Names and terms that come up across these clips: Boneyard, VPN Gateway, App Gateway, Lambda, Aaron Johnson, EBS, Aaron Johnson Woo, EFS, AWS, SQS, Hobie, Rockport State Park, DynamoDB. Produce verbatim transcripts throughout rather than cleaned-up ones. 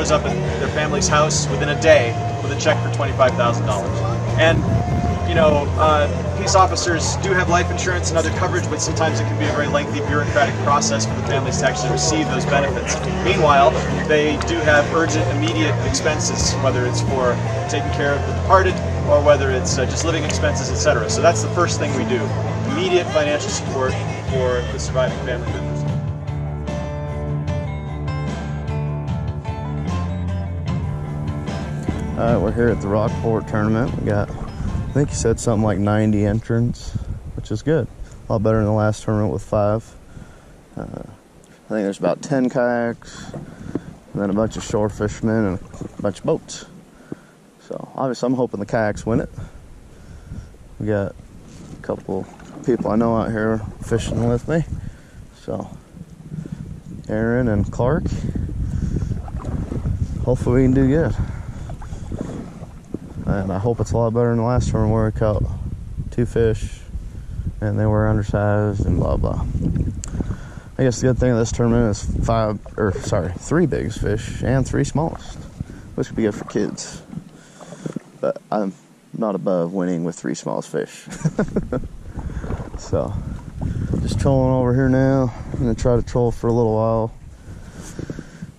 shows up at their family's house within a day with a check for twenty-five thousand dollars. And, you know, uh, peace officers do have life insurance and other coverage, but sometimes it can be a very lengthy bureaucratic process for the families to actually receive those benefits. Meanwhile, they do have urgent, immediate expenses, whether it's for taking care of the departed or whether it's uh, just living expenses, et cetera. So that's the first thing we do, immediate financial support for the surviving family members. All right, we're here at the Rockport tournament. We got, I think you said something like ninety entrants, which is good. A lot better than the last tournament with five. Uh, I think there's about ten kayaks, and then a bunch of shore fishermen and a bunch of boats. So obviously I'm hoping the kayaks win it. We got a couple people I know out here fishing with me. So Aaron and Clark, hopefully we can do good. And I hope it's a lot better than the last one where we caught two fish and they were undersized and blah blah. I guess the good thing of this tournament is five or sorry, three biggest fish and three smallest, which could be good for kids. But I'm not above winning with three smallest fish. So just trolling over here now. I'm gonna try to troll for a little while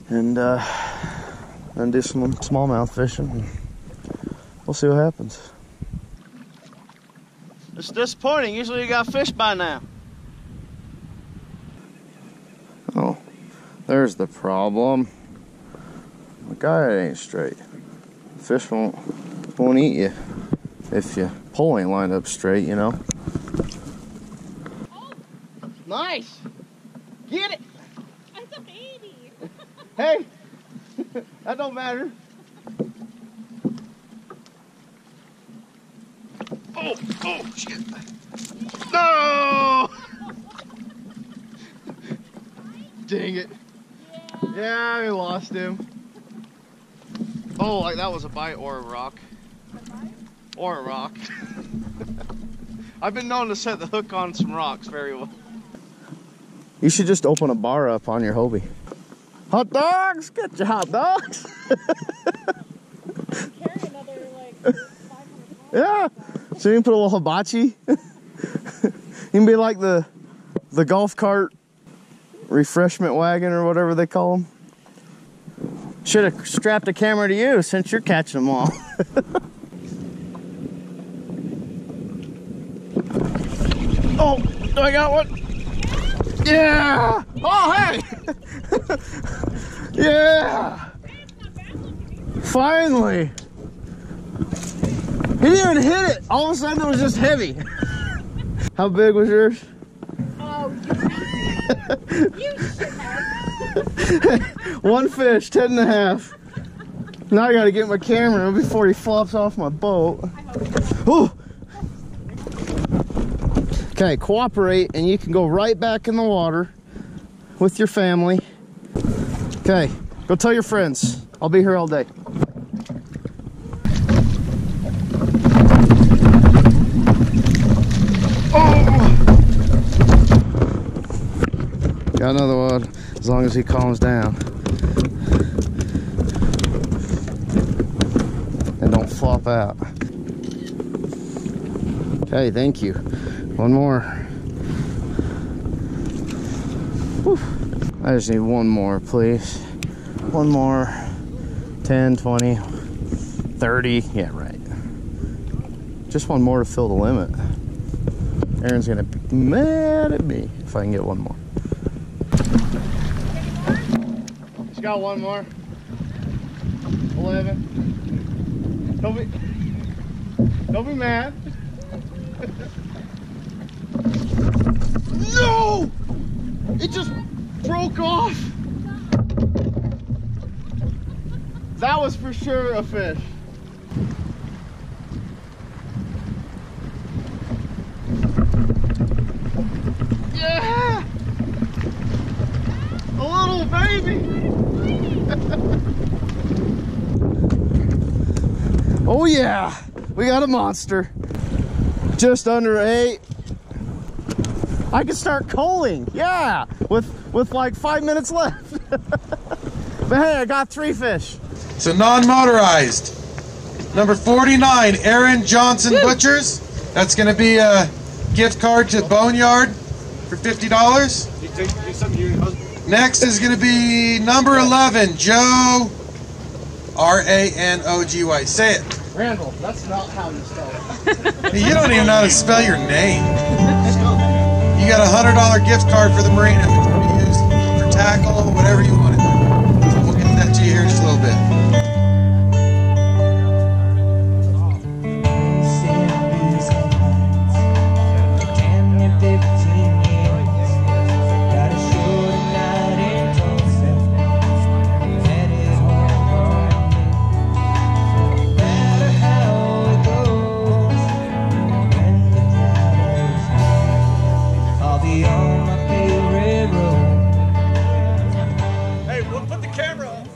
and uh, and do some smallmouth fishing. We'll see what happens. It's disappointing. Usually you got fish by now. Oh, there's the problem. The guy ain't straight. Fish won't won't eat you if your pole ain't lined up straight, you know. Oh, nice. Get it. That's a baby. Hey, that don't matter. Oh, oh, shit. No! Dang it. Yeah, we lost him. Oh, like that was a bite or a rock. A bite? Or a rock. I've been known to set the hook on some rocks very well. You should just open a bar up on your Hobie. Hot dogs? Get your hot dogs. Carry another, like, yeah. So you can put a little hibachi. You can be like the the golf cart refreshment wagon or whatever they call them. Should have strapped a camera to you since you're catching them all. Oh, do I got one? Yeah! Oh, hey! Yeah! Finally! He didn't even hit it. All of a sudden, it was just heavy. How big was yours? Oh, you, you shit. One fish, ten and a half. Now I gotta get my camera before he flops off my boat. Ooh. Okay, cooperate, and you can go right back in the water with your family. Okay, go tell your friends. I'll be here all day. Got another one, as long as he calms down. And don't flop out. Okay, thank you. One more. Whew. I just need one more, please. One more. ten, twenty, thirty. Yeah, right. Just one more to fill the limit. Aaron's gonna be mad at me if I can get one more. Got one more. eleven. Don't be, don't be mad. No! It just broke off. That was for sure a fish. Yeah! A little baby. Oh yeah, we got a monster. Just under eight. I can start coaling, yeah, with with like five minutes left. But hey, I got three fish. It's a non-motorized. Number forty-nine, Aaron Johnson Woo. Butchers. That's going to be a gift card to Boneyard for fifty dollars. You take, do something to your husband. Next is going to be number eleven, Joe, R A N O G Y. Say it. Randall, that's not how you spell it. You don't even know how to spell your name. You got a one hundred dollar gift card for the marina, which will be used for tackle, whatever you want. We'll get that to you here in just a little bit.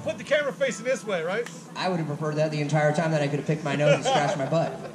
Put the camera facing this way, right? I would have preferred that the entire time, that I could have picked my nose and scratched my butt.